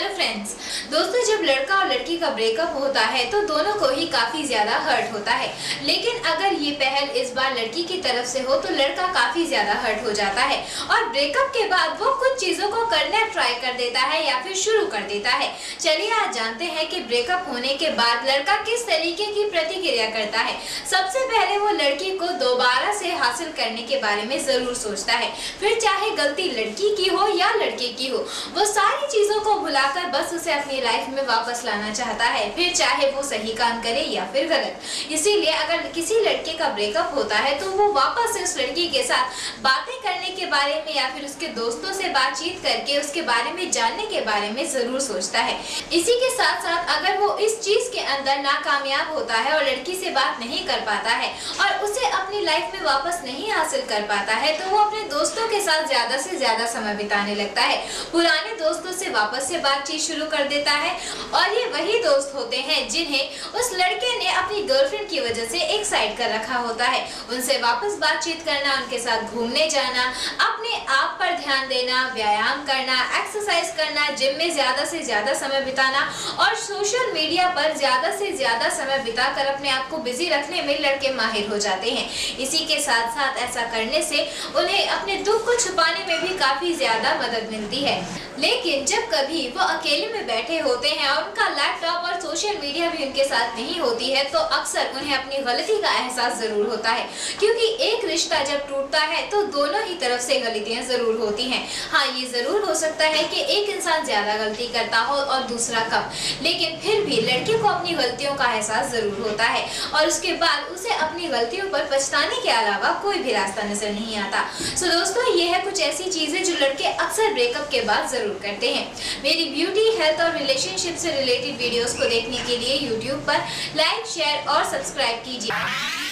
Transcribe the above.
Hello friends, दोस्तों जब लड़का और लड़की का ब्रेकअप होता है तो दोनों को ही काफ़ी ज़्यादा हर्ट होता है, लेकिन अगर ये पहल इस बार लड़की की तरफ से हो तो लड़का काफ़ी ज़्यादा हर्ट हो जाता है और ब्रेकअप के बाद वो कुछ चीज़ों को करना ट्राई कर देता है या फिर शुरू कर देता है। चलिए आज जानते हैं कि ब्रेकअप होने के बाद लड़का किस तरीके की प्रतिक्रिया करता है। सबसे पहले वो लड़की को दोबारा से हासिल करने के बारे में ज़रूर सोचता है, फिर चाहे गलती लड़की की हो या लड़के की हो, वो सारी चीज़ों को भुला कर बस उसे अपनी लाइफ में वापस लाना चाहता है, फिर चाहे वो सही काम करे या फिर गलत। इसीलिए अगर किसी लड़के का ब्रेकअप होता है तो वो वापस से उस लड़की के साथ बातें करने के बारे में या फिर उसके दोस्तों से बातचीत करके उसके बारे में जानने के बारे में जरूर सोचता है। इसी के साथ साथ अगर वो इस चीज के अंदर नाकामयाब होता है और लड़की से बात नहीं कर पाता है और उसे अपनी लाइफ में वापस नहीं हासिल कर पाता है तो वो अपने दोस्तों के साथ ज्यादा से ज्यादा समय बिताने लगता है, पुराने दोस्तों से वापस से बातचीत शुरू कर देता है और ये वही दोस्त होते हैं जिन्हें उस लड़के ने अपनी गर्लफ्रेंड की वजह से एक साइड कर रखा होता है। उनसे वापस बातचीत करना, उनके साथ घूमने जाना, अपने आप पर ध्यान देना, व्यायाम करना, एक्सरसाइज करना, जिम में ज्यादा से ज्यादा समय बिताना और सोशल मीडिया पर ज्यादा से ज्यादा समय बिताकर अपने आप को बिजी रखने में लड़के माहिर हो जाते हैं। इसी के साथ साथ ऐसा करने से उन्हें अपने दुख को छुपाने में भी काफी ज्यादा मदद मिलती है। लेकिन जब कभी वो अकेले में बैठे होते हैं और उनका लैपटॉप और सोशल मीडिया भी उनके साथ नहीं होती है तो अक्सर उन्हें अपनी गलती का एहसास जरूर होता है, क्योंकि एक रिश्ता जब टूटता है तो दोनों ही तरफ से गलतियां जरूर होती हैं। हाँ, ये जरूर हो सकता है कि एक इंसान ज्यादा गलती करता हो और दूसरा कम, लेकिन फिर भी लड़के को अपनी गलतियों का एहसास जरूर होता है और उसके बाद उसे अपनी गलतियों पर पछताने के अलावा कोई भी रास्ता नजर नहीं आता। सो दोस्तों, ये है कुछ ऐसी चीजें जो लड़के अक्सर ब्रेकअप के बाद जरूर करते हैं। मेरी ब्यूटी, हेल्थ और रिलेशनशिप से रिलेटेड वीडियोस को देखने के लिए यूट्यूब पर लाइक, शेयर और सब्सक्राइब कीजिए।